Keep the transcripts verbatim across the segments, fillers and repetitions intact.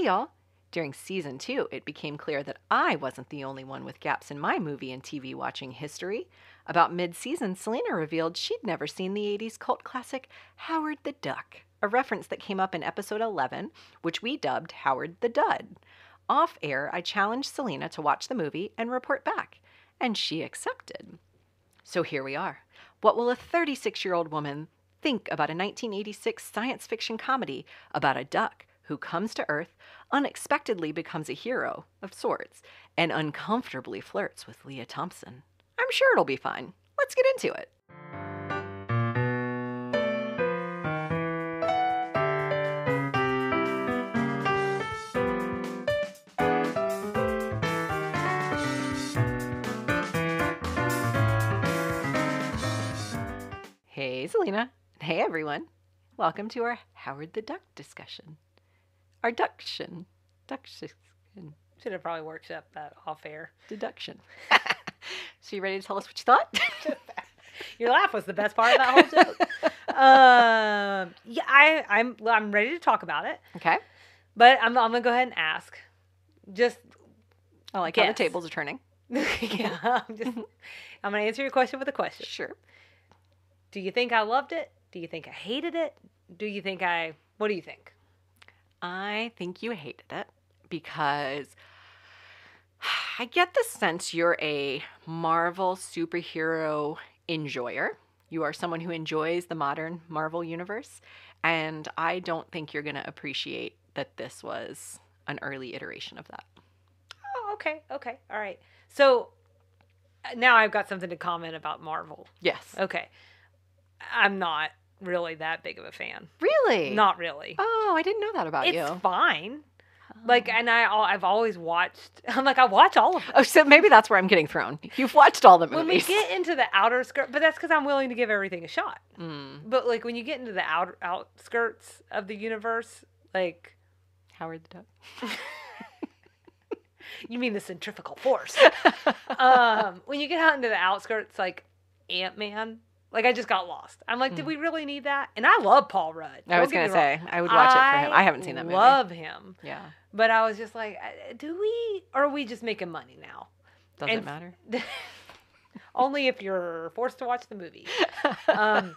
Hey y'all! During season two, it became clear that I wasn't the only one with gaps in my movie and T V watching history. About mid-season, Selena revealed she'd never seen the eighties cult classic Howard the Duck, a reference that came up in episode eleven, which we dubbed Howard the Dud. Off air, I challenged Selena to watch the movie and report back, and she accepted. So here we are. What will a thirty-six-year-old woman think about a nineteen eighty-six science fiction comedy about a duck who comes to Earth, unexpectedly becomes a hero of sorts, and uncomfortably flirts with Lea Thompson? I'm sure it'll be fine. Let's get into it. Hey, Selena. Hey, everyone. Welcome to our Howard the Duck discussion. Our duction. Duction. Should have probably worked up that off air. Deduction. So you ready to tell us what you thought? Your laugh was the best part of that whole joke. um, yeah, I, I'm I'm ready to talk about it. Okay. But I'm, I'm going to go ahead and ask. Just I like guess. How the tables are turning. Yeah. I'm, just, I'm going to answer your question with a question. Sure. Do you think I loved it? Do you think I hated it? Do you think I... What do you think? I think you hated it because I get the sense you're a Marvel superhero enjoyer. You are someone who enjoys the modern Marvel universe, and I don't think you're going to appreciate that this was an early iteration of that. Oh, okay. Okay. All right. So now I've got something to comment about Marvel. Yes. Okay. I'm not really that big of a fan. Really? Not really. Oh, I didn't know that about it's you. It's fine. Oh. Like, and I, I've always watched, I'm like, I watch all of them. Oh, so maybe that's where I'm getting thrown. You've watched all the movies. When we get into the outer skirt, but that's because I'm willing to give everything a shot. Mm. But, like, when you get into the outer, outskirts of the universe, like... Howard the Duck. You mean the centrifugal force. um, when you get out into the outskirts, like Ant-Man... Like, I just got lost. I'm like, did we really need that? And I love Paul Rudd. Don't I was going to say, I would watch I it for him. I haven't seen that movie. I love him. Yeah. But I was just like, do we, or are we just making money now? Doesn't and matter. Only if you're forced to watch the movie. Um,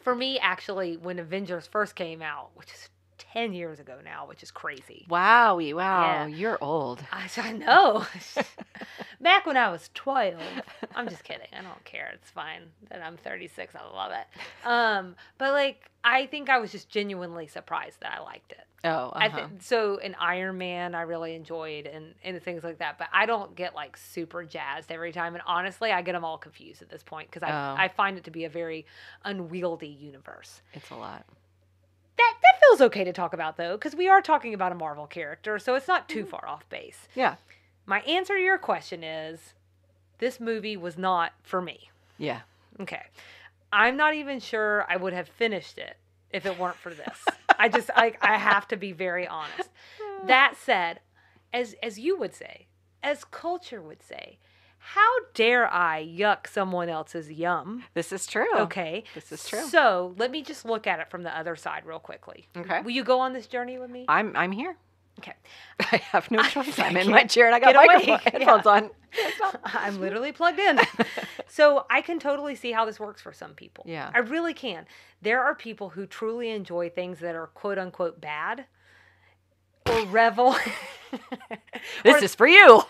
for me, actually, when Avengers first came out, which is ten years ago now, which is crazy. Wowie, wow. Yeah. You're old. I, I know. Back when I was twelve. I'm just kidding. I don't care. It's fine that I'm thirty-six. I love it. Um, but, like, I think I was just genuinely surprised that I liked it. Oh, uh-huh. I th- So, in Iron Man, I really enjoyed and, and things like that. But I don't get, like, super jazzed every time. And, honestly, I get them all confused at this point because I, oh. I find it to be a very unwieldy universe. It's a lot. That that feels okay to talk about, though, because we are talking about a Marvel character, so it's not too far off base. Yeah. My answer to your question is, this movie was not for me. Yeah. Okay. I'm not even sure I would have finished it if it weren't for this. I just, I, I have to be very honest. That said, as as you would say, as culture would say, how dare I yuck someone else's yum? This is true. Okay. This is true. So let me just look at it from the other side real quickly. Okay. Will you go on this journey with me? I'm I'm here. Okay. I have no choice. I, I'm I in my chair and I got microphone headphones yeah. on. I'm literally plugged in. So I can totally see how this works for some people. Yeah. I really can. There are people who truly enjoy things that are quote unquote bad. Or revel. This or, is for you.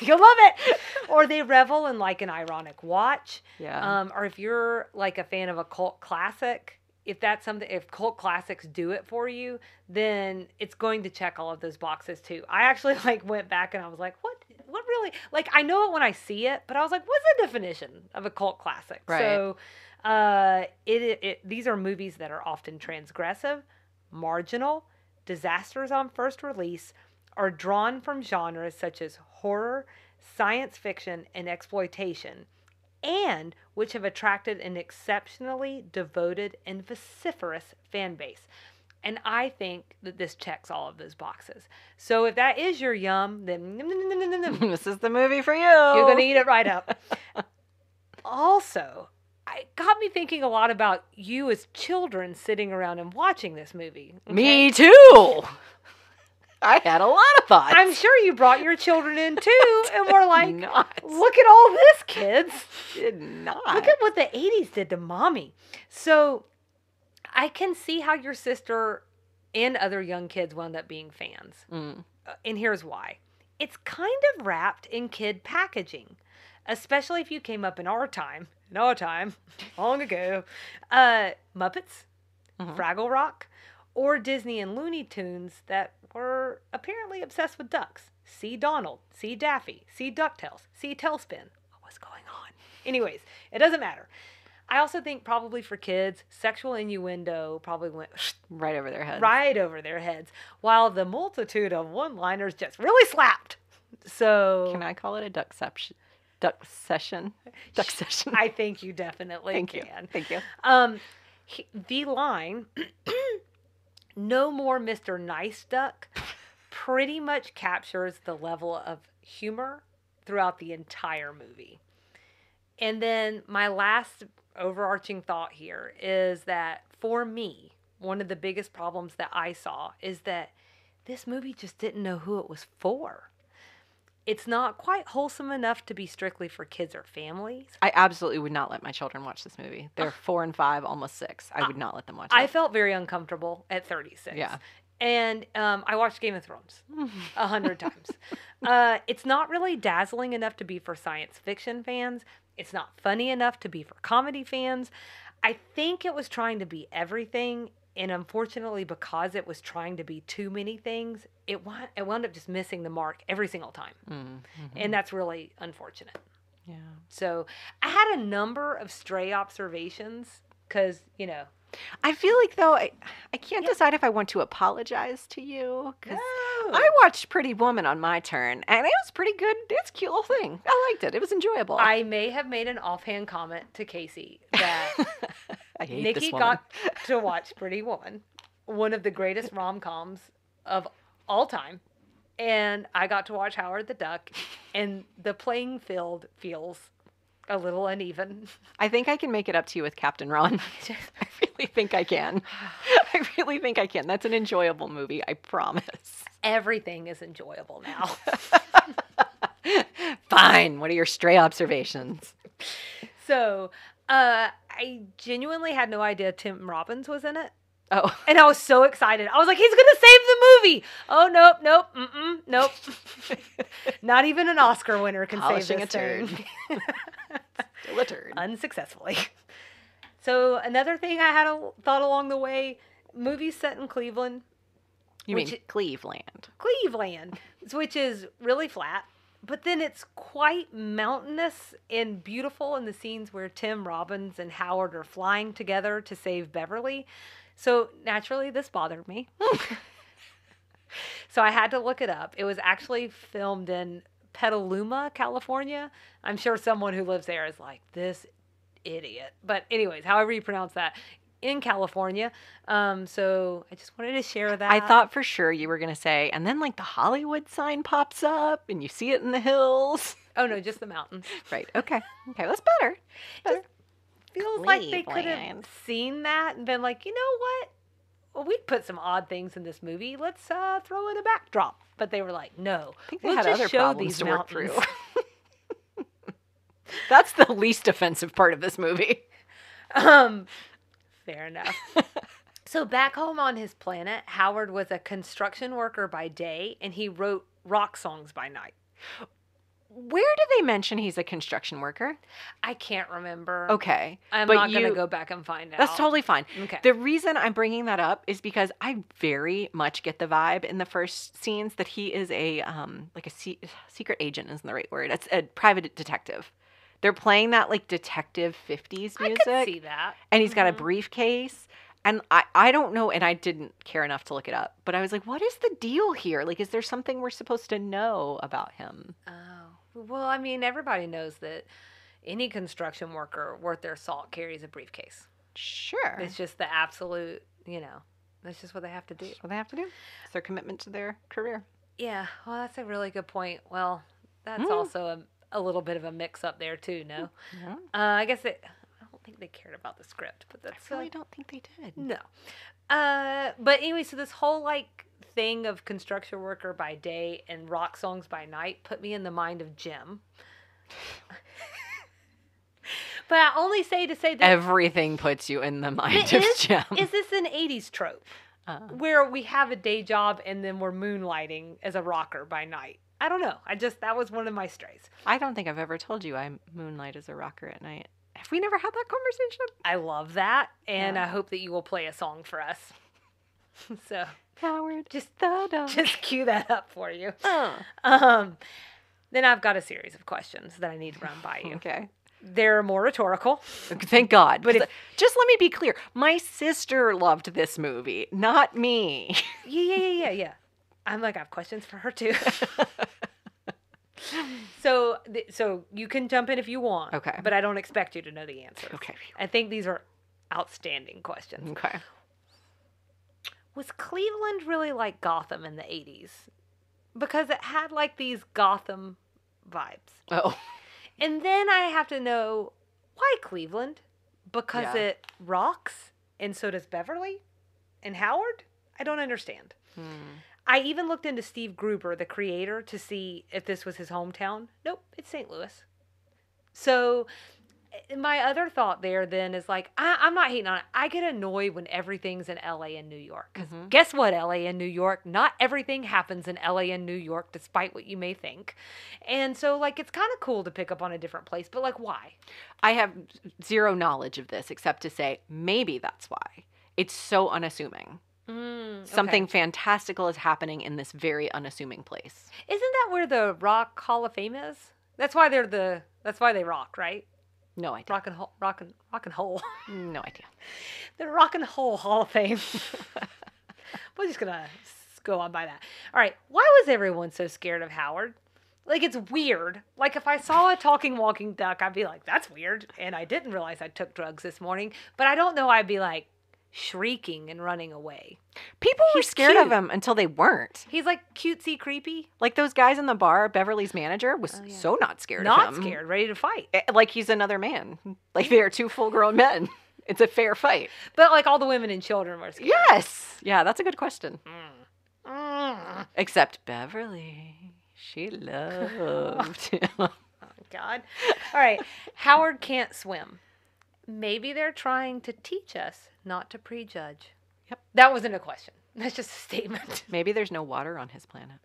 You'll love it. Or they revel in like an ironic watch. Yeah. Um, or if you're like a fan of a cult classic, if that's something, if cult classics do it for you, then it's going to check all of those boxes too. I actually like went back and I was like, what? What really? Like I know it when I see it, but I was like, what's the definition of a cult classic? Right. So, uh, it, it, it these are movies that are often transgressive, marginal. Disasters on first release are drawn from genres such as horror, science fiction, and exploitation, and which have attracted an exceptionally devoted and vociferous fan base. And I think that this checks all of those boxes. So if that is your yum, then this is the movie for you. You're going to eat it right up. Also, it got me thinking a lot about you as children sitting around and watching this movie. Okay? Me too. I had a lot of thoughts. I'm sure you brought your children in too, and we're like, not. Look at all this, kids. Did not. Look at what the eighties did to mommy. So I can see how your sister and other young kids wound up being fans. Mm. And here's why. It's kind of wrapped in kid packaging, especially if you came up in our time, in our time, long ago, uh, Muppets, mm-hmm. Fraggle Rock, or Disney and Looney Tunes that were apparently obsessed with ducks. See Donald, see Daffy, see DuckTales, see TaleSpin. What's going on? Anyways, it doesn't matter. I also think probably for kids, sexual innuendo probably went right over their heads. Right over their heads, while the multitude of one-liners just really slapped. So can I call it a duckception? Duck session. Duck session. I think you definitely Thank can. You. Thank you. Um, he, the line, no more Mister Nice Duck, pretty much captures the level of humor throughout the entire movie. And then my last overarching thought here is that for me, one of the biggest problems that I saw is that this movie just didn't know who it was for. It's not quite wholesome enough to be strictly for kids or families. I absolutely would not let my children watch this movie. They're uh, four and five, almost six. I would uh, not let them watch it. I felt very uncomfortable at thirty-six. Yeah. And um, I watched Game of Thrones a hundred times. Uh, it's not really dazzling enough to be for science fiction fans. It's not funny enough to be for comedy fans. I think it was trying to be everything. And unfortunately, because it was trying to be too many things, it wound, it wound up just missing the mark every single time. Mm-hmm. And that's really unfortunate. Yeah. So I had a number of stray observations because, you know. I feel like, though, I, I can't yeah. decide if I want to apologize to you. Because no. I watched Pretty Woman on my turn, and it was pretty good. It's a cute little thing. I liked it. It was enjoyable. I may have made an offhand comment to Casey that I hate Nikki this woman. Got to watch Pretty Woman, one of the greatest rom-coms of all time. And I got to watch Howard the Duck, and the playing field feels a little uneven. I think I can make it up to you with Captain Ron. I really think I can. I really think I can. That's an enjoyable movie, I promise. Everything is enjoyable now. Fine. What are your stray observations? So, uh, I genuinely had no idea Tim Robbins was in it. Oh. And I was so excited. I was like, he's going to save the movie. Oh, nope, nope, mm-mm, nope. Not even an Oscar winner can Polishing save this a thing. Turd. Still a turd. Unsuccessfully. So another thing I had a thought along the way, movies set in Cleveland. You mean Cleveland. Cleveland, which is really flat, but then it's quite mountainous and beautiful in the scenes where Tim Robbins and Howard are flying together to save Beverly. So naturally, this bothered me. So I had to look it up. It was actually filmed in Petaluma, California. I'm sure someone who lives there is like, this idiot. But anyways, however you pronounce that, in California. Um, so I just wanted to share that. I thought for sure you were going to say, and then like the Hollywood sign pops up and you see it in the hills. Oh, no, just the mountains. Right. Okay. Okay. That's better. Better. Just feels Cleveland. Like they could have seen that and been like, you know what? Well, we'd put some odd things in this movie. Let's uh, throw in a backdrop. But they were like, no, I think they we'll had just other show problems these to mountains. Work through. That's the least offensive part of this movie. Um, fair enough. So back home on his planet, Howard was a construction worker by day, and he wrote rock songs by night. Where do they mention he's a construction worker? I can't remember. Okay. I'm but not going to go back and find out. That's totally fine. Okay. The reason I'm bringing that up is because I very much get the vibe in the first scenes that he is a, um, like a se- secret agent isn't the right word. It's a private detective. They're playing that like detective fifties music. I could see that. And he's mm-hmm. got a briefcase. And I, I don't know, and I didn't care enough to look it up, but I was like, what is the deal here? Like, is there something we're supposed to know about him? Oh. Well, I mean, everybody knows that any construction worker worth their salt carries a briefcase. Sure. It's just the absolute, you know, that's just what they have to do. That's what they have to do. It's their commitment to their career. Yeah. Well, that's a really good point. Well, that's mm. also a, a little bit of a mix up there, too, no? Mm-hmm. Uh, I guess it, I don't think think they cared about the script, but that's I really uh, don't think they did. No. Uh, but anyway, so this whole like thing of construction worker by day and rock songs by night put me in the mind of Jim. But I only say to say that everything puts you in the mind of Jim. Is this an eighties trope uh, where we have a day job and then we're moonlighting as a rocker by night? I don't know. I just, that was one of my strays. I don't think I've ever told you I moonlight as a rocker at night. Have we never had that conversation? I love that. And yeah. I hope that you will play a song for us. So Howard, just the dog. Just cue that up for you. Uh. Um, then I've got a series of questions that I need to run by you. Okay. They're more rhetorical. Thank God. But if, just let me be clear. My sister loved this movie, not me. Yeah, yeah, yeah, yeah. I'm like, I have questions for her too. so, so you can jump in if you want. Okay. But I don't expect you to know the answer. Okay. I think these are outstanding questions. Okay. Was Cleveland really like Gotham in the eighties? Because it had like these Gotham vibes. Oh. And then I have to know, why Cleveland? Because yeah. it rocks, and so does Beverly and Howard. I don't understand. Hmm. I even looked into Steve Gruber, the creator, to see if this was his hometown. Nope, it's Saint Louis. So my other thought there then is like, I, I'm not hating on it. I get annoyed when everything's in L A and New York. Because mm-hmm. guess what, L A and New York? Not everything happens in L A and New York, despite what you may think. And so, like, it's kind of cool to pick up on a different place. But, like, why? I have zero knowledge of this except to say maybe that's why. It's so unassuming. Mm, okay. Something fantastical is happening in this very unassuming place. Isn't that where the Rock Hall of Fame is? That's why they're the. That's why they rock, right? No idea. Rock and ho- rock and rock and roll. No idea. The Rock and Roll Hall of Fame. We're just gonna go on by that. All right. Why was everyone so scared of Howard? Like, it's weird. Like, if I saw a talking walking duck, I'd be like, "That's weird," and I didn't realize I took drugs this morning. But I don't know. I'd be like. Shrieking and running away. People were scared of him until they weren't. He's like cutesy creepy. Like those guys in the bar, Beverly's manager was oh, yeah. so not scared not of him. Not scared, ready to fight. Like he's another man. Like they are two full-grown men. It's a fair fight. But like all the women and children were scared. Yes. Yeah, that's a good question. Mm. Mm. Except Beverly. She loved him. Oh, God. All right. Howard can't swim. Maybe they're trying to teach us not to prejudge. Yep. That wasn't a question. That's just a statement. Maybe there's no water on his planet.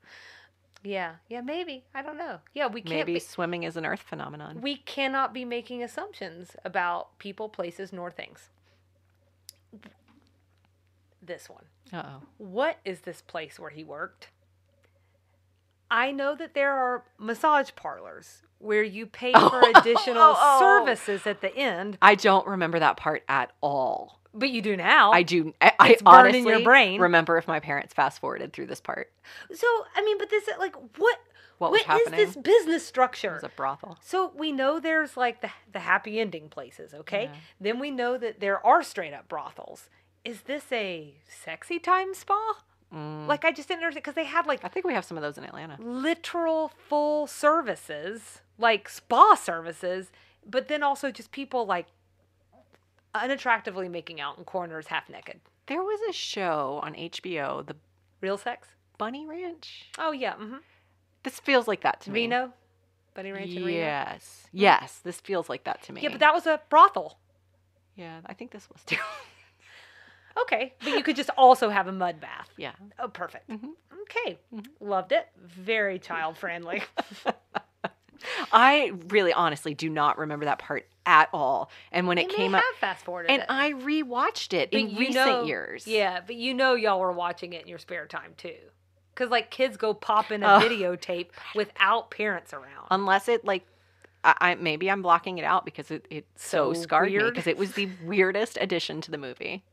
Yeah. Yeah, maybe. I don't know. Yeah, we can't. Maybe be... swimming is an Earth phenomenon. We cannot be making assumptions about people, places, nor things. This one. Uh-oh. What is this place where he worked? I know that there are massage parlors where you pay for additional oh, oh, oh. services at the end. I don't remember that part at all. But you do now. I do. I, it's I honestly your brain. remember if my parents fast-forwarded through this part. So, I mean, but this, like, what, what, was what is this business structure? It was a brothel. So we know there's, like, the, the happy ending places, okay? Yeah. Then we know that there are straight-up brothels. Is this a sexy time spa? Mm. Like, I just didn't understand, because they had, like... I think we have some of those in Atlanta. Literal full services, like spa services, but then also just people, like, unattractively making out in corners half-naked. There was a show on H B O, the... Real Sex? Bunny Ranch. Oh, yeah. Mm-hmm. This feels like that to me. Reno? Bunny Ranch and Reno? Yes. Yes, this feels like that to me. Yeah, but that was a brothel. Yeah, I think this was too... Okay, but you could just also have a mud bath. Yeah. Oh, perfect. Mm-hmm. Okay. Mm-hmm. Loved it. Very child-friendly. I really honestly do not remember that part at all. And when it, it came up... fast-forwarded And it. I rewatched it but in recent know, years. Yeah, but you know y'all were watching it in your spare time, too. Because, like, kids go pop in a oh. videotape without parents around. Unless it, like... I, maybe I'm blocking it out because it, it so, so scarred weird. me. Because it was the weirdest addition to the movie.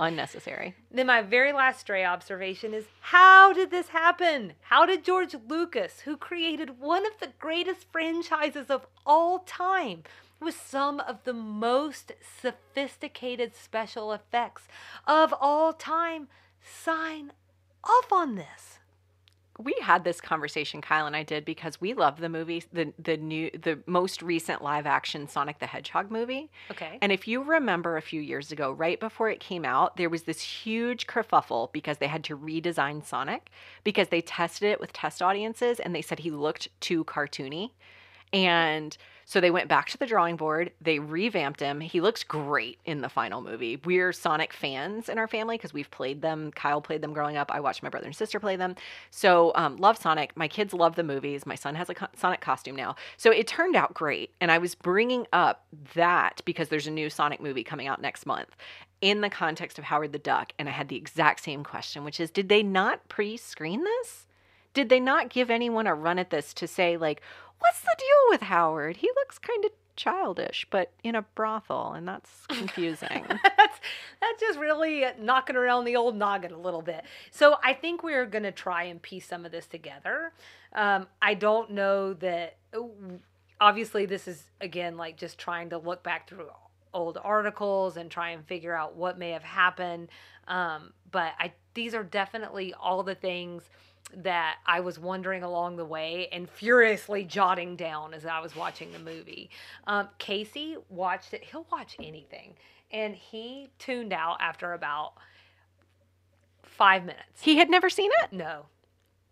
Unnecessary. Then my very last stray observation is, how did this happen? How did George Lucas, who created one of the greatest franchises of all time, with some of the most sophisticated special effects of all time, sign off on this? we had this conversation, Kyle and I did, because we love the movie, the the new, the most recent live action Sonic the Hedgehog movie. Okay. And if you remember a few years ago, right before it came out, there was this huge kerfuffle because they had to redesign Sonic because they tested it with test audiences and they said he looked too cartoony. And so they went back to the drawing board. They revamped him. He looks great in the final movie. We're Sonic fans in our family because we've played them. Kyle played them growing up. I watched my brother and sister play them. So um, love Sonic. My kids love the movies. My son has a co- Sonic costume now. So it turned out great. And I was bringing up that because there's a new Sonic movie coming out next month in the context of Howard the Duck. And I had the exact same question, which is, did they not pre-screen this? Did they not give anyone a run at this to say, like, what's the deal with Howard? He looks kind of childish, but in a brothel, and that's confusing. that's, that's just really knocking around the old noggin a little bit. So I think we're going to try and piece some of this together. Um, I don't know that, obviously, this is, again, like just trying to look back through old articles and try and figure out what may have happened. Um, but I these are definitely all the things that I was wondering along the way and furiously jotting down as I was watching the movie. Um, Casey watched it. He'll watch anything. And he tuned out after about five minutes. He had never seen it? No.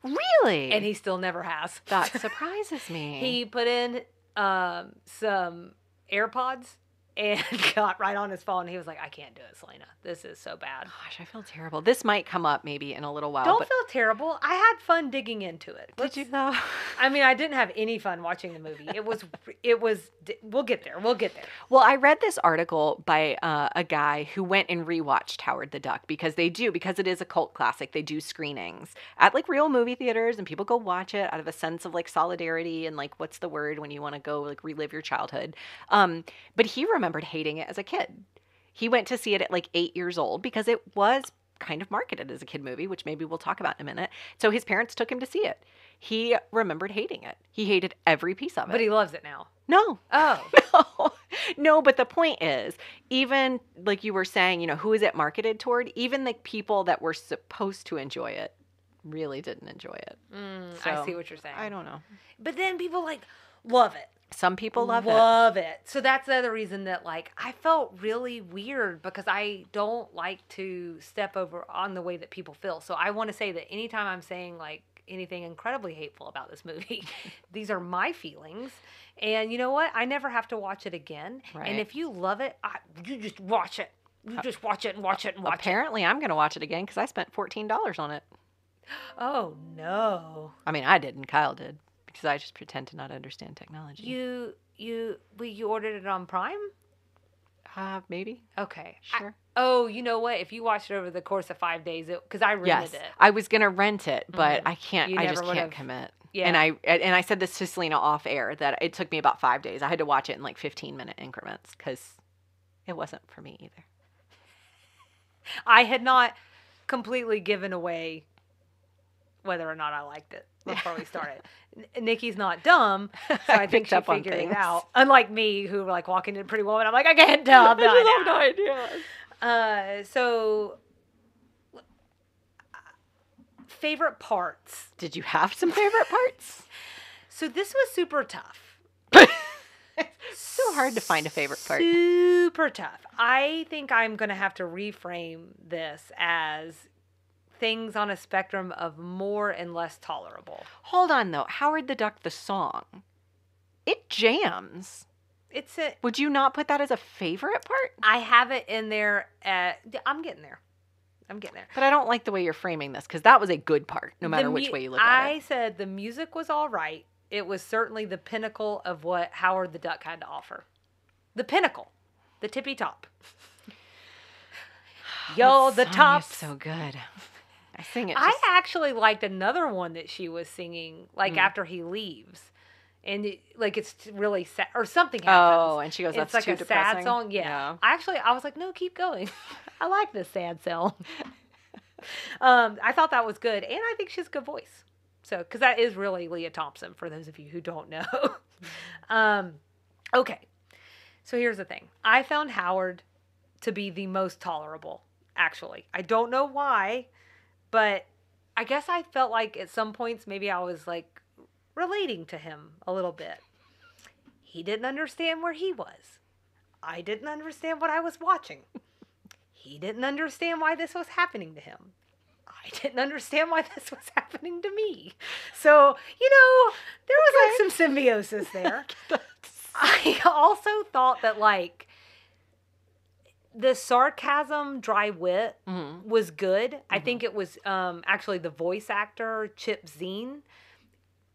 Really? And he still never has. That surprises me. He put in um, some AirPods and got right on his phone. He was like, I can't do it, Selena. This is so bad. Gosh, I feel terrible. This might come up maybe in a little while. Don't but... feel terrible. I had fun digging into it. Let's... Did you though? I mean, I didn't have any fun watching the movie. It was, it was, we'll get there. We'll get there. Well, I read this article by uh, a guy who went and rewatched Howard the Duck because they do, because it is a cult classic. They do screenings at like real movie theaters and people go watch it out of a sense of like solidarity and like, what's the word when you want to go like relive your childhood. Um, but he remembered remembered hating it as a kid. He went to see it at like eight years old because it was kind of marketed as a kid movie, which maybe we'll talk about in a minute. So his parents took him to see it. He remembered hating it. He hated every piece of it. But he loves it now. No. Oh. No. No, but the point is, even like you were saying, you know, who is it marketed toward? Even the people that were supposed to enjoy it really didn't enjoy it. Mm, so, I see what you're saying. I don't know. But then people like love it. Some people love, love it. Love it. So that's the other reason that, like, I felt really weird because I don't like to step over on the way that people feel. So I want to say that anytime I'm saying, like, anything incredibly hateful about this movie, these are my feelings. And you know what? I never have to watch it again. Right. And if you love it, I, you just watch it. You just watch it and watch it and watch Apparently, it. Apparently, I'm going to watch it again because I spent fourteen dollars on it. Oh, no. I mean, I didn't. Kyle did. Because I just pretend to not understand technology. You you well, you ordered it on Prime? Uh, maybe. Okay. Sure. I, oh, you know what? If you watched it over the course of five days, because I rented yes, it. I was gonna rent it, but mm-hmm. I can't. You I just can't have... commit. Yeah. And I and I said this to Selena off air that it took me about five days. I had to watch it in like fifteen minute increments because it wasn't for me either. I had not completely given away whether or not I liked it before we started. Nikki's not dumb, so I, I think she figured it out. Unlike me, who like walking into Pretty Woman, I'm like, I can't tell. I have no idea. Uh, so, favorite parts. Did you have some favorite parts? So this was super tough. It's so hard to find a favorite part. Super tough. I think I'm gonna have to reframe this as things on a spectrum of more and less tolerable. Hold on, though. Howard the Duck, the song. It jams. It's a... Would you not put that as a favorite part? I have it in there at... I'm getting there. I'm getting there. But I don't like the way you're framing this, because that was a good part, no matter mu- which way you look at I it. I said the music was all right. It was certainly the pinnacle of what Howard the Duck had to offer. The pinnacle. The tippy top. Yo, that the top. So good. I sing it. Just... I actually liked another one that she was singing, like mm. after he leaves, and it, like it's really sad or something happens. Oh, and she goes, "That's it's like too a depressing." Sad song. Yeah. yeah. Actually, I was like, "No, keep going. I like this sad song." um, I thought that was good, and I think she has a good voice. So, because that is really Lea Thompson, for those of you who don't know. um, okay, so here's the thing: I found Howard to be the most tolerable. Actually, I don't know why. But I guess I felt like at some points maybe I was like relating to him a little bit. He didn't understand where he was. I didn't understand what I was watching. He didn't understand why this was happening to him. I didn't understand why this was happening to me. So, you know, there was like some symbiosis there. I also thought that like the sarcasm, dry wit mm-hmm. was good. Mm-hmm. I think it was um, actually the voice actor, Chip Zien.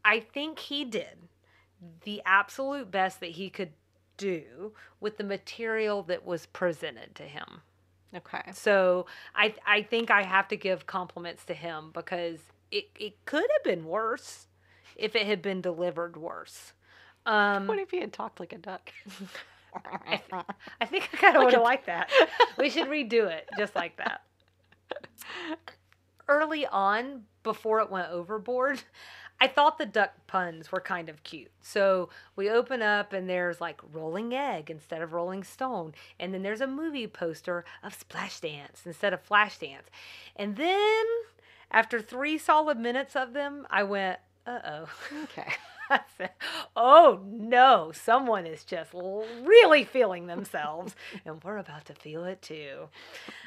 I think he did the absolute best that he could do with the material that was presented to him. Okay. So I I think I have to give compliments to him because it, it could have been worse if it had been delivered worse. Um, what if he had talked like a duck? I, th- I think I kind of would have liked that. We should redo it just like that. Early on, before it went overboard, I thought the duck puns were kind of cute. So we open up and there's like rolling egg instead of rolling stone. And then there's a movie poster of Splash Dance instead of Flash Dance. And then after three solid minutes of them, I went, uh-oh. Okay. I said, oh no, someone is just really feeling themselves and we're about to feel it too.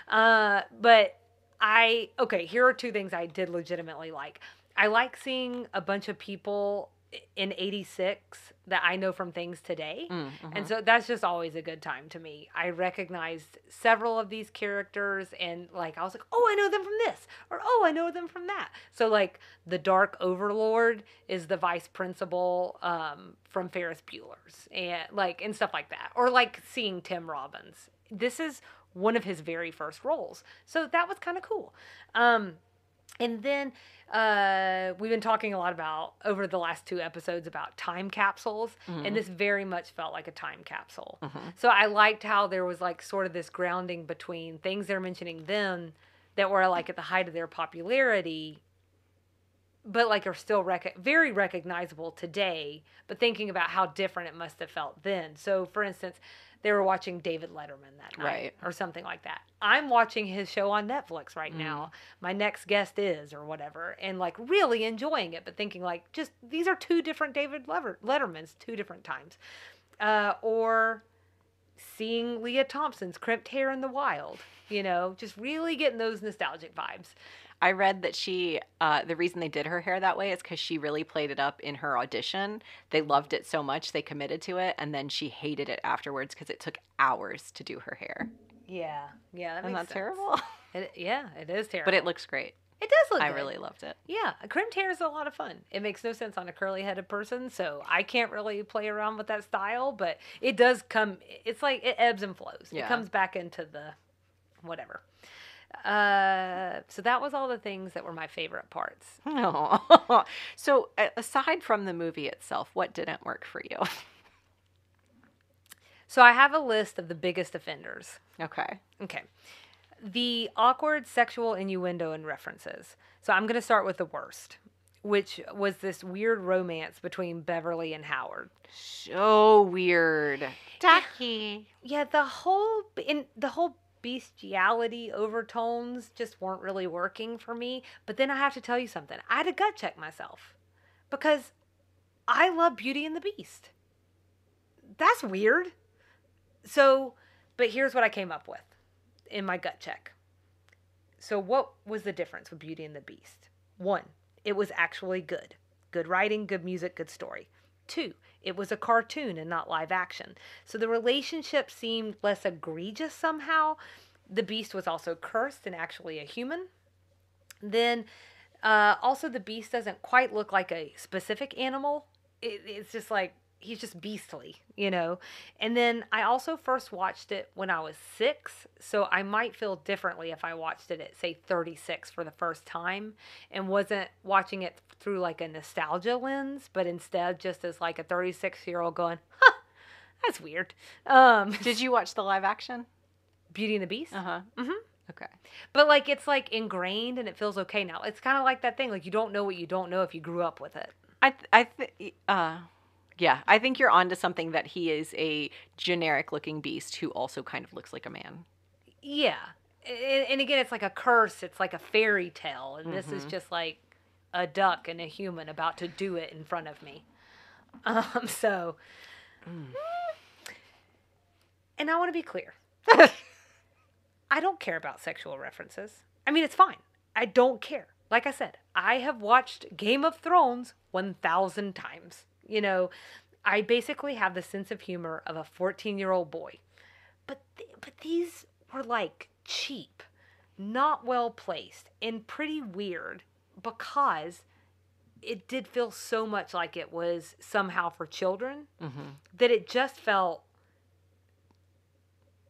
Uh, but I, okay, here are two things I did legitimately like. I like seeing a bunch of people in eighty-six that I know from things today. Mm, uh-huh. And so that's just always a good time to me. I recognized several of these characters and like, I was like, oh, I know them from this or, oh, I know them from that. So like the Dark Overlord is the vice principal um, from Ferris Bueller's and like, and stuff like that. Or like seeing Tim Robbins. This is one of his very first roles. So that was kind of cool. Um, And then uh, we've been talking a lot about, over the last two episodes, about time capsules. Mm-hmm. And this very much felt like a time capsule. Mm-hmm. So I liked how there was like sort of this grounding between things they're mentioning then that were like at the height of their popularity, but like are still rec- very recognizable today, but thinking about how different it must have felt then. So for instance, they were watching David Letterman that night right. or something like that. I'm watching his show on Netflix right mm. now. My Next Guest Is or whatever. And like really enjoying it, but thinking like just these are two different David Lettermans, two different times. Uh, or seeing Lea Thompson's Crimped Hair in the Wild. You know, just really getting those nostalgic vibes. I read that she, uh, the reason they did her hair that way is because she really played it up in her audition. They loved it so much, they committed to it, and then she hated it afterwards because it took hours to do her hair. Yeah. Yeah, that Isn't makes that sense. Terrible? It, yeah, it is terrible. But it looks great. It does look I good. I really loved it. Yeah, crimped hair is a lot of fun. It makes no sense on a curly-headed person, so I can't really play around with that style, but it does come, it's like it ebbs and flows. Yeah. It comes back into the whatever. Uh, so that was all the things that were my favorite parts. Oh. So aside from the movie itself, what didn't work for you? So I have a list of the biggest offenders. Okay. Okay. The awkward sexual innuendo and references. So I'm going to start with the worst, which was this weird romance between Beverly and Howard. So weird. Ducky. Yeah, the whole in the whole bestiality overtones just weren't really working for me. But then I have to tell you something. I had to gut check myself because I love Beauty and the Beast. That's weird. So, but here's what I came up with in my gut check. So what was the difference with Beauty and the Beast? One, it was actually good. Good writing, good music, good story. Two, it was a cartoon and not live action. So the relationship seemed less egregious somehow. The Beast was also cursed and actually a human. Then uh, also the Beast doesn't quite look like a specific animal. It, it's just like, he's just beastly, you know. And then I also first watched it when I was six. So I might feel differently if I watched it at, say, thirty-six for the first time and wasn't watching it through like a nostalgia lens, but instead just as like a thirty-six-year-old going, huh, that's weird. Um, Did you watch the live action? Beauty and the Beast? Uh-huh. Mm-hmm. Okay. But like it's like ingrained and it feels okay now. It's kind of like that thing. Like you don't know what you don't know if you grew up with it. I th- I think... Uh... Yeah, I think you're onto something that he is a generic-looking beast who also kind of looks like a man. Yeah, and, and again, it's like a curse. It's like a fairy tale. And mm-hmm. this is just like a duck and a human about to do it in front of me. Um, so, mm. and I want to be clear. I don't care about sexual references. I mean, it's fine. I don't care. Like I said, I have watched Game of Thrones one thousand times. You know, I basically have the sense of humor of a fourteen-year-old boy. But th- but these were, like, cheap, not well-placed, and pretty weird because it did feel so much like it was somehow for children mm-hmm. that it just felt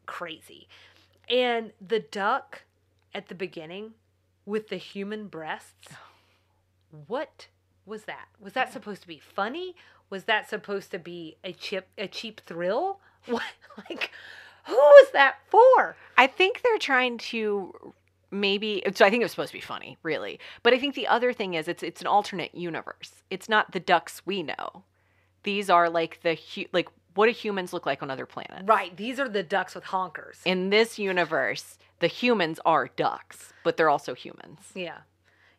crazy. And the duck at the beginning with the human breasts, what was that? Was that supposed to be funny? Was that supposed to be a chip, a cheap thrill? What, like, who was that for? I think they're trying to maybe, so I think it was supposed to be funny, really. But I think the other thing is it's it's an alternate universe. It's not the ducks we know. These are like the, like, what do humans look like on other planets? Right. These are the ducks with honkers. In this universe, the humans are ducks, but they're also humans. Yeah.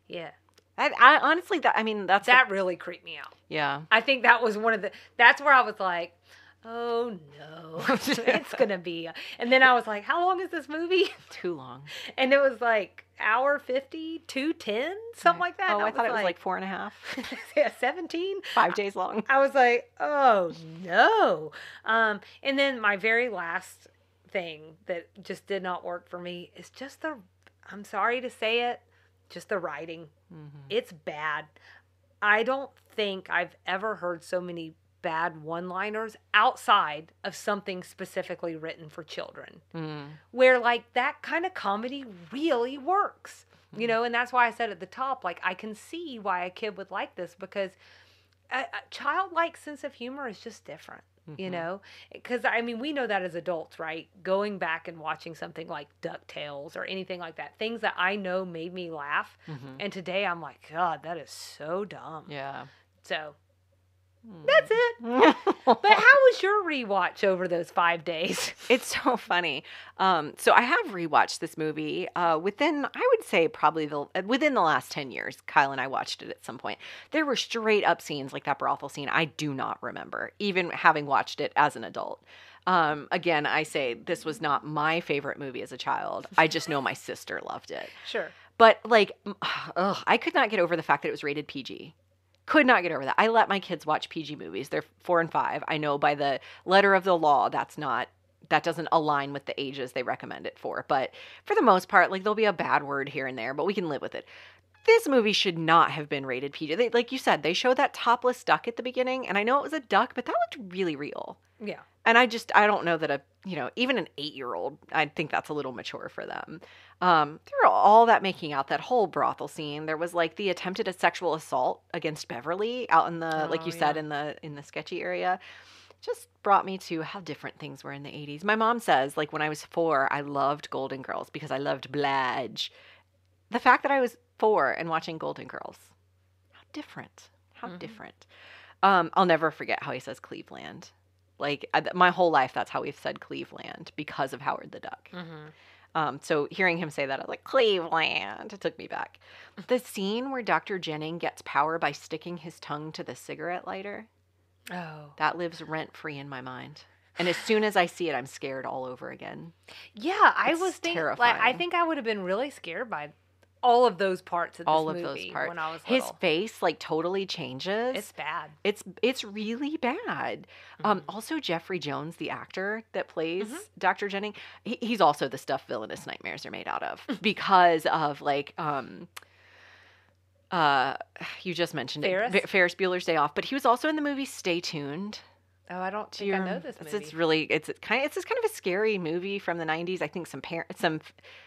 Yeah. I, I honestly, that, I mean, that's... That the, really creeped me out. Yeah. I think that was one of the... That's where I was like, oh, no. It's going to be... A, and then I was like, how long is this movie? Too long. And it was like hour fifty, two ten, something right. like that. Oh, I, I thought it was like, like four and a half. Yeah, seventeen. Five days long. I was like, oh, no. Um, and then my very last thing that just did not work for me is just the... I'm sorry to say it. Just the writing. Mm-hmm. It's bad. I don't think I've ever heard so many bad one-liners outside of something specifically written for children. Mm. Where, like, that kind of comedy really works. Mm. You know, and that's why I said at the top, like, I can see why a kid would like this because a, a childlike sense of humor is just different. Mm-hmm. You know, because I mean, we know that as adults, right? Going back and watching something like DuckTales or anything like that, things that I know made me laugh. Mm-hmm. And today I'm like, God, that is so dumb. Yeah. So mm. that's it. But how was your rewatch over those five days? It's so funny. Um, so I have rewatched this movie uh, within, I would say probably the, within the last ten years, Kyle and I watched it at some point. There were straight up scenes like that brothel scene I do not remember, even having watched it as an adult. Um, again, I say this was not my favorite movie as a child. I just know my sister loved it. Sure. But like, ugh, I could not get over the fact that it was rated P G. Could not get over that. I let my kids watch P G movies. They're four and five. I know by the letter of the law, that's not, that doesn't align with the ages they recommend it for. But for the most part, like there'll be a bad word here and there, but we can live with it. This movie should not have been rated P G. They, like you said, they showed that topless duck at the beginning, and I know it was a duck, but that looked really real. Yeah. And I just, I don't know that a, you know, even an eight-year-old, I think that's a little mature for them. Um, there were all that making out, that whole brothel scene. There was like the attempted at sexual assault against Beverly out in the, oh, like you yeah. said, in the in the sketchy area. Just brought me to how different things were in the eighties. My mom says, like when I was four, I loved Golden Girls because I loved Blige. The fact that I was four and watching Golden Girls, how different, how mm-hmm. different. Um, I'll never forget how he says Cleveland. Like, my whole life, that's how we've said Cleveland because of Howard the Duck. Mm-hmm. Um, so hearing him say that, I was like, Cleveland, it took me back. The scene where Doctor Jennings gets power by sticking his tongue to the cigarette lighter, oh, that lives rent-free in my mind. And as soon as I see it, I'm scared all over again. Yeah, I it's was thinking, terrifying. Like, I think I would have been really scared by all of those parts of this all of movie those parts. When I was little. His face, like, totally changes. It's bad. It's it's really bad. Mm-hmm. Um, also, Jeffrey Jones, the actor that plays mm-hmm. Doctor Jennings, he, he's also the stuff villainous nightmares are made out of because of, like, um, uh, you just mentioned Ferris? it. Ferris Bueller's Day Off. But he was also in the movie Stay Tuned. Oh, I don't think You're, I know this movie. It's really, it's kind of, it's just kind of a scary movie from the nineties. I think some parents, some,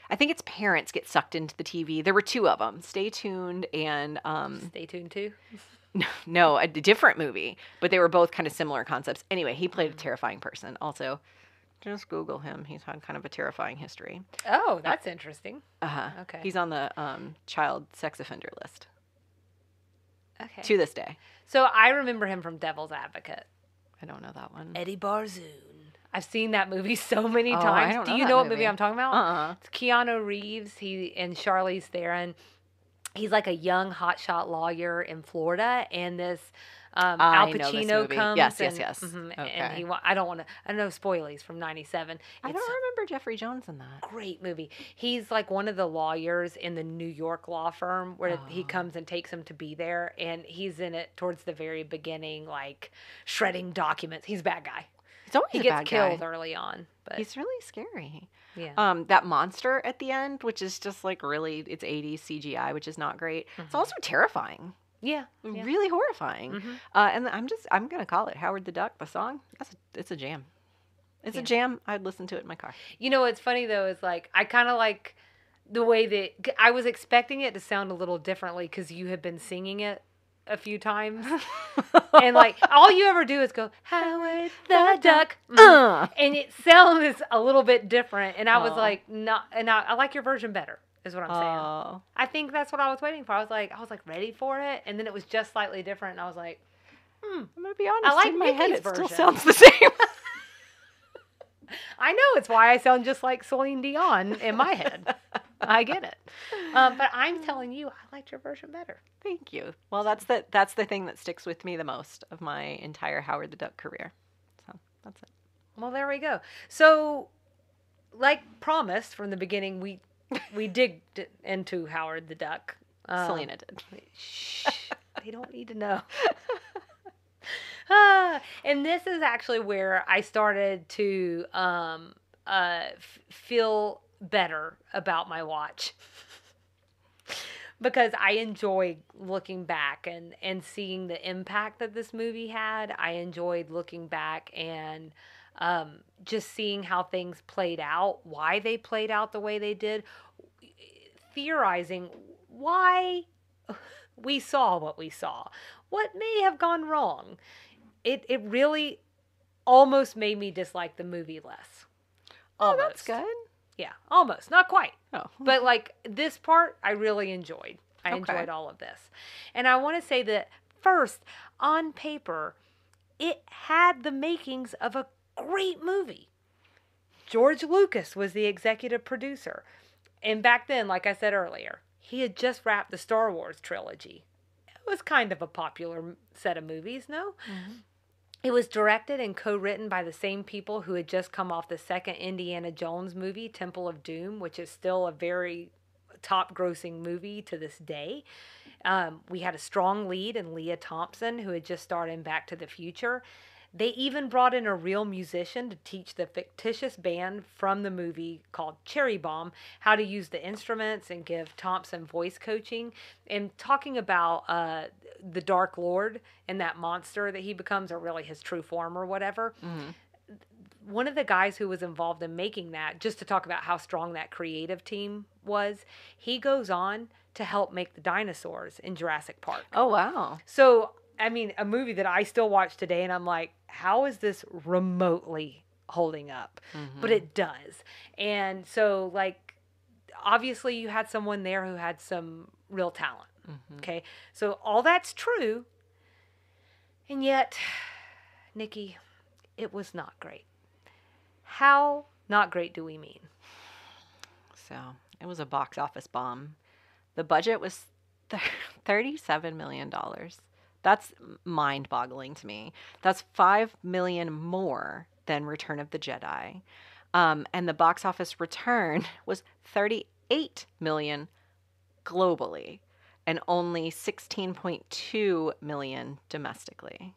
I think its parents get sucked into the T V. There were two of them, Stay Tuned and... Um, Stay Tuned two? No, no, a different movie, but they were both kind of similar concepts. Anyway, he played a terrifying person. Also, just Google him. He's had kind of a terrifying history. Oh, that's uh, interesting. Uh-huh. Okay. He's on the um, child sex offender list. Okay. To this day. So I remember him from Devil's Advocate. I don't know that one. Eddie Barzoon. I've seen that movie so many oh, times. I don't know Do you know what movie. movie I'm talking about? Uh-uh. It's Keanu Reeves. He and Charlize Theron. He's like a young hotshot lawyer in Florida, and this um, Al Pacino comes. Yes, and, yes, yes. Mm-hmm, okay. And he, I don't want to. I know spoilies from ninety-seven. It's, I don't remember Jeffrey Jones in that. Great movie. He's like one of the lawyers in the New York law firm where oh. he comes and takes him to be there, and he's in it towards the very beginning, like shredding documents. He's a bad guy. He gets killed guy. early on, but he's really scary. Yeah. Um, that monster at the end, which is just like really, it's eighties C G I, which is not great. Mm-hmm. It's also terrifying. Yeah, yeah. Really horrifying. Mm-hmm. Uh, and I'm just, I'm gonna call it Howard the Duck. The song, that's a, it's a jam. It's yeah. a jam. I'd listen to it in my car. You know, what's funny though is like I kind of like the way that I was expecting it to sound a little differently because you had been singing it a few times, and like all you ever do is go Howard the Duck, uh. and it sounds a little bit different. And I was oh. like, no, and I, I like your version better, is what I'm oh. saying. I think that's what I was waiting for. I was like, I was like ready for it, and then it was just slightly different. And I was like, hmm, I'm gonna be honest. I like in my Mickey's head, it version. Still sounds the same. I know it's why I sound just like Celine Dion in my head. I get it. Um, but I'm telling you, I liked your version better. Thank you. Well, that's the, that's the thing that sticks with me the most of my entire Howard the Duck career. So that's it. Well, there we go. So, like promised from the beginning, we we digged into Howard the Duck. Um, Selena did. Shh. They don't need to know. Ah, and this is actually where I started to um, uh, f feel... better about my watch because I enjoy looking back and and seeing the impact that this movie had. I enjoyed looking back and um just seeing how things played out, why they played out the way they did, theorizing why we saw what we saw, what may have gone wrong. It it really almost made me dislike the movie less. Oh, that's good. Yeah, almost. Not quite. Oh. But, like, this part, I really enjoyed. I okay. enjoyed all of this. And I want to say that, first, on paper, it had the makings of a great movie. George Lucas was the executive producer. And back then, like I said earlier, he had just wrapped the Star Wars trilogy. It was kind of a popular set of movies, no? Mm-hmm. It was directed and co-written by the same people who had just come off the second Indiana Jones movie, Temple of Doom, which is still a very top-grossing movie to this day. Um, we had a strong lead in Lea Thompson, who had just starred in Back to the Future. They even brought in a real musician to teach the fictitious band from the movie called Cherry Bomb how to use the instruments and give Thompson voice coaching. And talking about uh, the Dark Lord and that monster that he becomes, or really his true form or whatever, mm-hmm. one of the guys who was involved in making that, just to talk about how strong that creative team was, he goes on to help make the dinosaurs in Jurassic Park. Oh, wow. So... I mean, a movie that I still watch today, and I'm like, how is this remotely holding up? Mm-hmm. But it does. And so, like, obviously you had someone there who had some real talent, mm-hmm. okay? So all that's true, and yet, Nikki, it was not great. How not great do we mean? So it was a box office bomb. The budget was thirty-seven million dollars. That's mind-boggling to me. That's five million dollars more than Return of the Jedi. Um, and the box office return was thirty-eight million dollars globally and only sixteen point two million dollars domestically.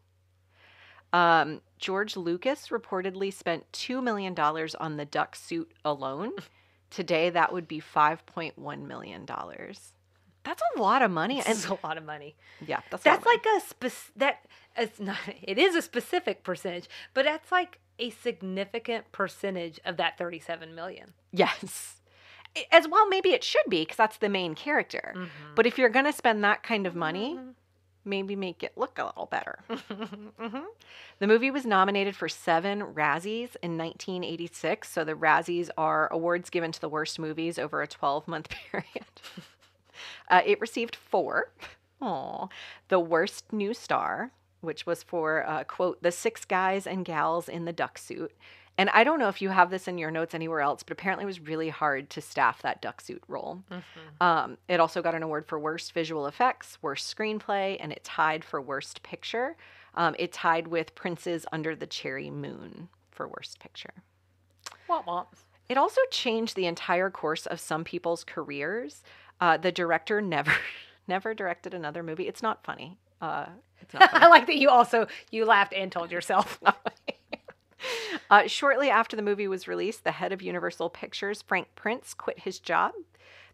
Um, George Lucas reportedly spent two million dollars on the duck suit alone. Today, that would be five point one million dollars. That's a lot of money. That's a lot of money. Yeah, that's that's like a spec that it's not. It is a specific percentage, but that's like a significant percentage of that thirty-seven million. Yes, as well. Maybe it should be because that's the main character. Mm-hmm. But if you're going to spend that kind of money, mm-hmm. maybe make it look a little better. mm-hmm. The movie was nominated for seven Razzies in nineteen eighty-six. So the Razzies are awards given to the worst movies over a twelve-month period. Uh, it received four. Aww. The Worst New Star, which was for, uh, quote, the six guys and gals in the duck suit, And I don't know if you have this in your notes anywhere else, but apparently it was really hard to staff that duck suit role. Mm-hmm. Um, it also got an award for worst visual effects, worst screenplay, and it tied for worst picture. Um, it tied with Prince's Under the Cherry Moon for worst picture. Womp womp. It also changed the entire course of some people's careers. Uh, the director never, never directed another movie. It's not funny. Uh, it's not funny. I like that you also, you laughed and told yourself. Uh, shortly after the movie was released, the head of Universal Pictures, Frank Prince, quit his job.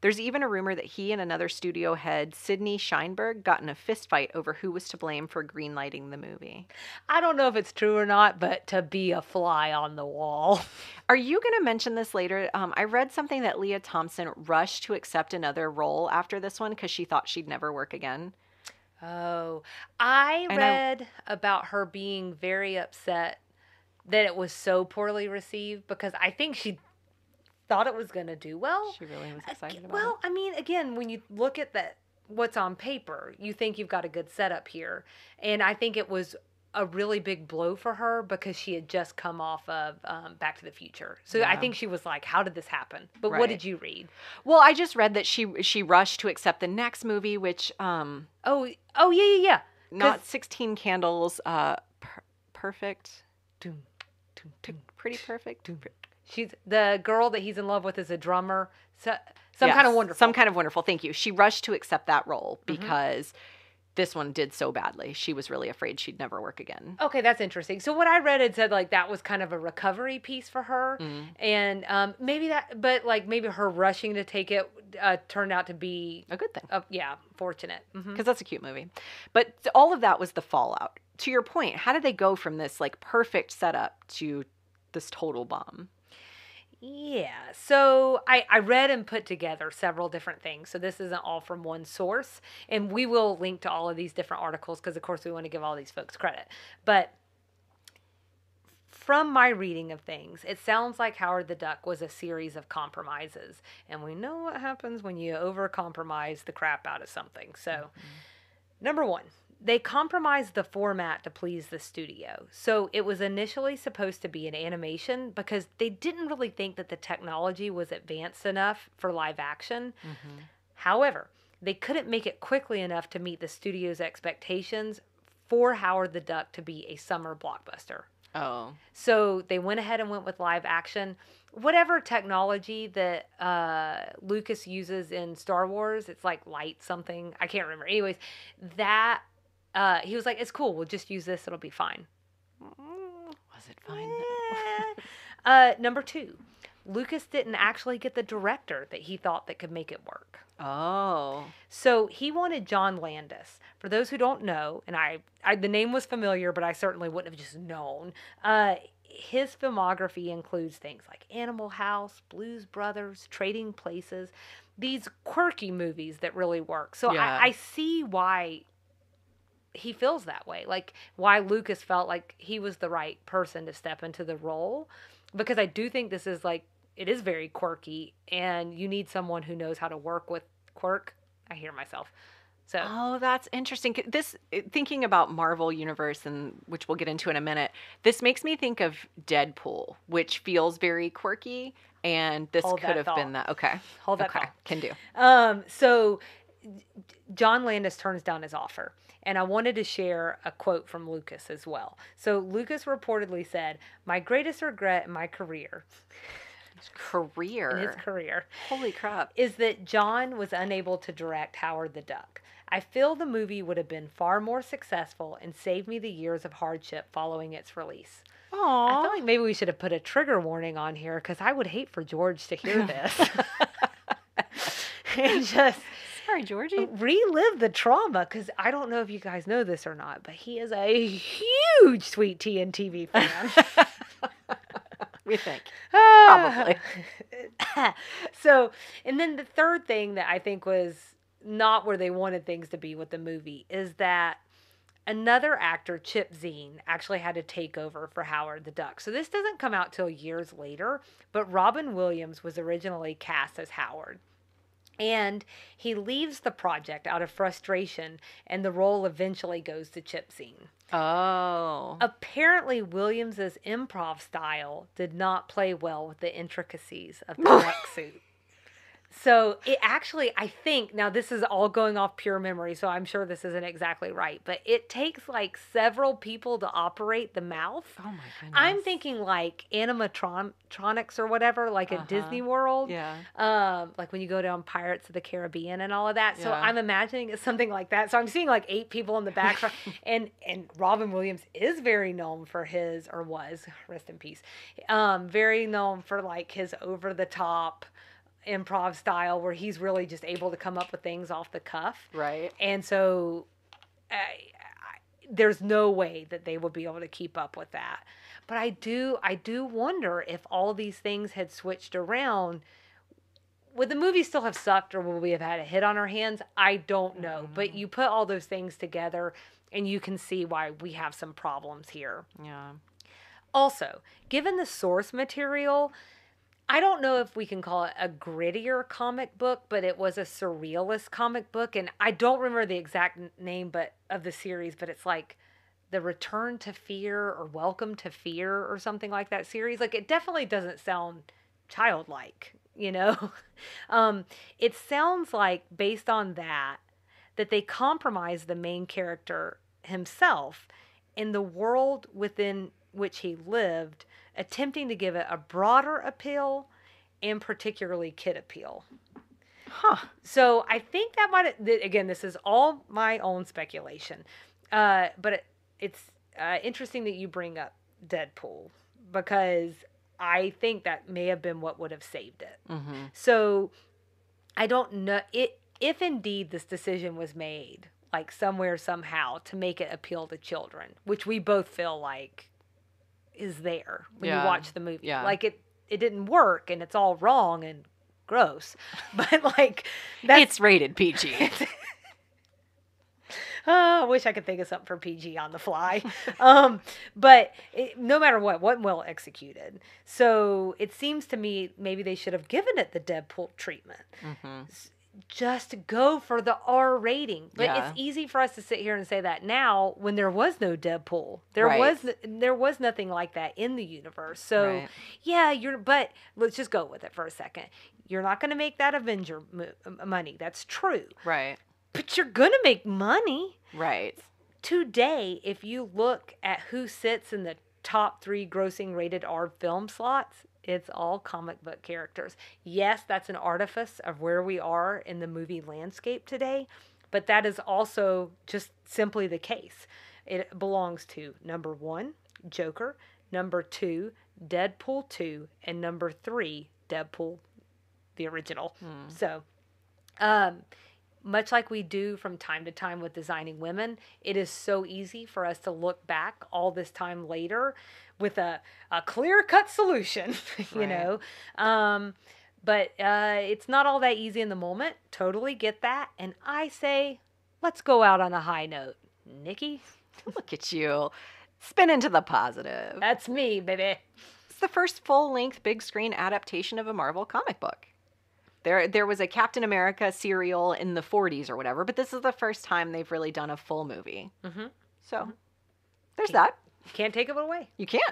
There's even a rumor that he and another studio head, Sidney Sheinberg, got in a fistfight over who was to blame for greenlighting the movie. I don't know if it's true or not, but to be a fly on the wall. Are you going to mention this later? Um, I read something that Lea Thompson rushed to accept another role after this one because she thought she'd never work again. Oh, I and read I... about her being very upset that it was so poorly received because I think she thought it was going to do well. She really was excited about it. Well, I mean, again, when you look at that, what's on paper, you think you've got a good setup here. And I think it was a really big blow for her because she had just come off of um, Back to the Future. So yeah. I think she was like, how did this happen? But right. What did you read? Well, I just read that she she rushed to accept the next movie, which... Um, oh, oh yeah, yeah, yeah. Not sixteen Candles, uh, per- Perfect. Doom. Pretty Perfect. She's the girl that he's in love with is a drummer. So, some yes, kind of wonderful. Some kind of wonderful. Thank you. She rushed to accept that role because mm-hmm. this one did so badly. She was really afraid she'd never work again. Okay, that's interesting. So what I read it said like that was kind of a recovery piece for her, mm-hmm. and um, maybe that. But like maybe her rushing to take it uh, turned out to be a good thing. Uh, yeah, fortunate because mm-hmm. that's a cute movie. But all of that was the fallout. To your point, how did they go from this like perfect setup to this total bomb? Yeah. So I, I read and put together several different things. So this isn't all from one source. And we will link to all of these different articles because, of course, we want to give all these folks credit. But from my reading of things, it sounds like Howard the Duck was a series of compromises. And we know what happens when you overcompromise the crap out of something. So mm-hmm. number one. They compromised the format to please the studio. So it was initially supposed to be an animation because they didn't really think that the technology was advanced enough for live action. Mm-hmm. However, they couldn't make it quickly enough to meet the studio's expectations for Howard the Duck to be a summer blockbuster. Oh. So they went ahead and went with live action. Whatever technology that uh, Lucas uses in Star Wars, it's like light something. I can't remember. Anyways, that... Uh, he was like, it's cool. We'll just use this. It'll be fine. Was it fine? uh, number two, Lucas didn't actually get the director that he thought that could make it work. Oh. So he wanted John Landis. For those who don't know, and I, I the name was familiar, but I certainly wouldn't have just known. Uh, his filmography includes things like Animal House, Blues Brothers, Trading Places, these quirky movies that really work. So yeah. I, I see why... he feels that way, like why Lucas felt like he was the right person to step into the role, because I do think this is like, it is very quirky and you need someone who knows how to work with quirk. I hear myself. So, oh, that's interesting. This thinking about Marvel universe and which we'll get into in a minute, this makes me think of Deadpool, which feels very quirky. And this Hold could have thought. been that. Okay. Hold that. Okay. Thought. Can do. Um, so John Landis turns down his offer. And I wanted to share a quote from Lucas as well. So Lucas reportedly said, my greatest regret in my career. His career? In his career. Holy crap. Is that John was unable to direct Howard the Duck. I feel the movie would have been far more successful and saved me the years of hardship following its release. Aww. I feel like maybe we should have put a trigger warning on here because I would hate for George to hear this. And just... Sorry, Georgie. Relive the trauma, because I don't know if you guys know this or not, but he is a huge Sweet Tea and T V fan. We think. Uh, Probably. So, and then the third thing that I think was not where they wanted things to be with the movie is that another actor, Chip Zien, actually had to take over for Howard the Duck. So this doesn't come out till years later, but Robin Williams was originally cast as Howard. And he leaves the project out of frustration, and the role eventually goes to Chip Zien. Oh. Apparently, Williams's improv style did not play well with the intricacies of the black suit. So it actually, I think, now this is all going off pure memory, so I'm sure this isn't exactly right, but it takes like several people to operate the mouth. Oh my goodness. I'm thinking like animatronics or whatever, like uh-huh. at Disney World. Yeah. Um, like when you go down Pirates of the Caribbean and all of that. Yeah. So I'm imagining it's something like that. So I'm seeing like eight people in the back. and, and Robin Williams is very known for his, or was, rest in peace, um, very known for like his over the top improv style where he's really just able to come up with things off the cuff. Right. And so I, I, there's no way that they would be able to keep up with that. But I do, I do wonder if all these things had switched around, would the movie still have sucked or would we have had a hit on our hands? I don't know. Mm-hmm. But you put all those things together and you can see why we have some problems here. Yeah. Also, given the source material, I don't know if we can call it a grittier comic book, but it was a surrealist comic book. And I don't remember the exact name but of the series, but it's like The Return to Fear or Welcome to Fear or something like that series. Like, it definitely doesn't sound childlike, you know? um, it sounds like, based on that, that they compromised the main character himself in the world within which he lived, attempting to give it a broader appeal and particularly kid appeal. Huh. So I think that might have, th- again, this is all my own speculation. Uh, but it, it's uh, interesting that you bring up Deadpool because I think that may have been what would have saved it. Mm-hmm. So I don't know it, if indeed this decision was made like somewhere, somehow to make it appeal to children, which we both feel like is there when yeah. you watch the movie. Yeah. Like, it, it didn't work, and it's all wrong and gross. But, like... That's... It's rated P G. Oh, I wish I could think of something for P G on the fly. um, but it, no matter what, wasn't well executed. So it seems to me maybe they should have given it the Deadpool treatment. Mm-hmm. Just go for the R rating. But yeah. it's easy for us to sit here and say that now when there was no Deadpool. There right. was there was nothing like that in the universe. So right. yeah, you're but let's just go with it for a second. You're not going to make that Avenger mo- money. That's true. Right. But you're going to make money. Right. Today, if you look at who sits in the top three grossing rated R film slots, it's all comic book characters. Yes, that's an artifice of where we are in the movie landscape today, but that is also just simply the case. It belongs to number one, Joker, number two, Deadpool two, and number three, Deadpool, the original. Hmm. So, um, much like we do from time to time with Designing Women, it is so easy for us to look back all this time later with a, a clear-cut solution, you right. know. Um, but uh, it's not all that easy in the moment. Totally get that. And I say, let's go out on a high note. Nikki? Look at you. Spin into the positive. That's me, baby. It's the first full-length big-screen adaptation of a Marvel comic book. There there was a Captain America serial in the forties or whatever, but this is the first time they've really done a full movie. Mm-hmm. So mm-hmm. there's that. You can't take it away. You can't.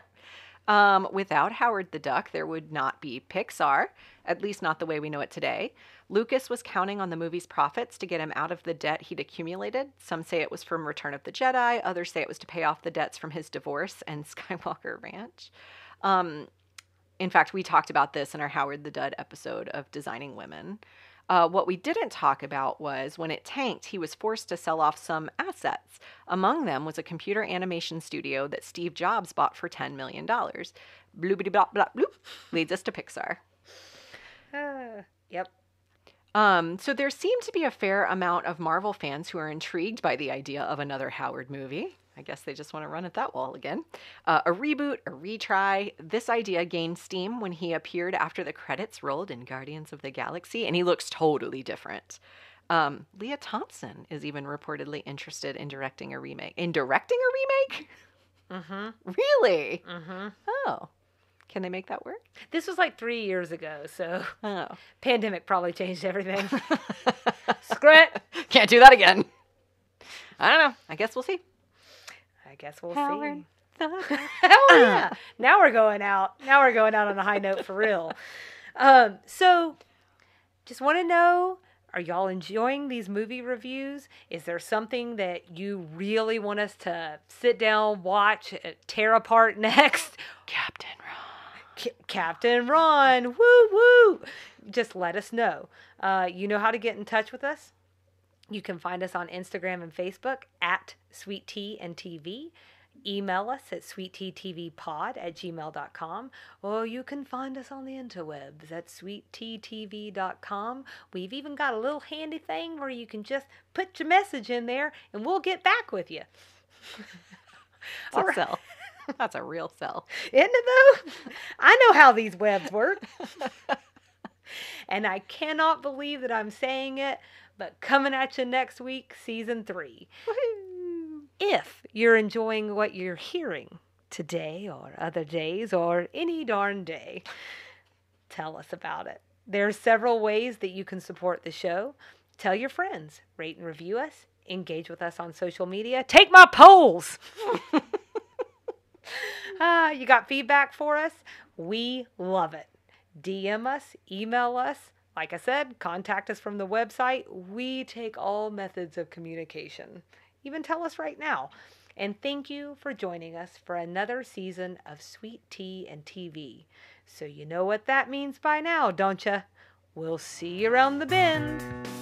Um, without Howard the Duck, there would not be Pixar, at least not the way we know it today. Lucas was counting on the movie's profits to get him out of the debt he'd accumulated. Some say it was from Return of the Jedi. Others say it was to pay off the debts from his divorce and Skywalker Ranch. Um, in fact, we talked about this in our Howard the Duck episode of Designing Women. Uh, what we didn't talk about was when it tanked, he was forced to sell off some assets. Among them was a computer animation studio that Steve Jobs bought for ten million dollars. Bloobity blah blah bloop leads us to Pixar. Uh, yep. Um, so there seemed to be a fair amount of Marvel fans who are intrigued by the idea of another Howard movie. I guess they just want to run at that wall again. Uh, a reboot, a retry. This idea gained steam when he appeared after the credits rolled in Guardians of the Galaxy, and he looks totally different. Um, Lea Thompson is even reportedly interested in directing a remake. In directing a remake? Mm-hmm. Really? Mm-hmm. Oh. Can they make that work? This was like three years ago, so oh. Pandemic probably changed everything. Screw it. Can't do that again. I don't know. I guess we'll see. I guess we'll Howard. see. Oh, yeah. Now we're going out. Now we're going out on a high note for real. Um, so just want to know, are y'all enjoying these movie reviews? Is there something that you really want us to sit down, watch, tear apart next? Captain Ron. C- Captain Ron. Woo, woo. Just let us know. Uh, you know how to get in touch with us. You can find us on Instagram and Facebook at Sweet Tea and T V. Email us at sweet tea t v pod at gmail dot com, or you can find us on the interwebs at sweet tea t v dot com. We've even got a little handy thing where you can just put your message in there, and we'll get back with you. That's a right. sell. That's a real sell. Isn't it, though? I know how these webs work. And I cannot believe that I'm saying it, but coming at you next week, season three. Woo-hoo. If you're enjoying what you're hearing today or other days or any darn day, tell us about it. There are several ways that you can support the show. Tell your friends, rate and review us, engage with us on social media. Take my polls! uh, you got feedback for us? We love it. D M us, email us. Like I said, contact us from the website. We take all methods of communication. Even tell us right now. And thank you for joining us for another season of Sweet Tea and T V. So you know what that means by now, don't ya? We'll see you around the bend.